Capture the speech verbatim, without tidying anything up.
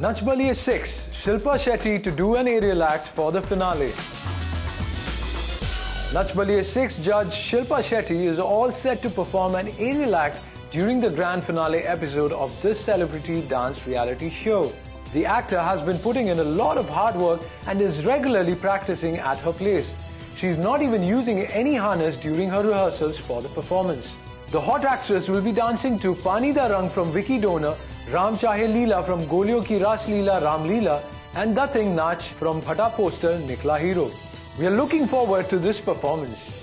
Nach Baliye six, Shilpa Shetty to do an aerial act for the finale. Nach Baliye six judge Shilpa Shetty is all set to perform an aerial act during the grand finale episode of this celebrity dance reality show. The actor has been putting in a lot of hard work and is regularly practicing at her place. She is not even using any harness during her rehearsals for the performance. The hot actress will be dancing to Pani Da Rang from Vicky Donor, Ram Chahe Leela from Goliyon Ki Rasleela Ram Leela and Dhating Naach from Phata Poster Nikhla Hero. We are looking forward to this performance.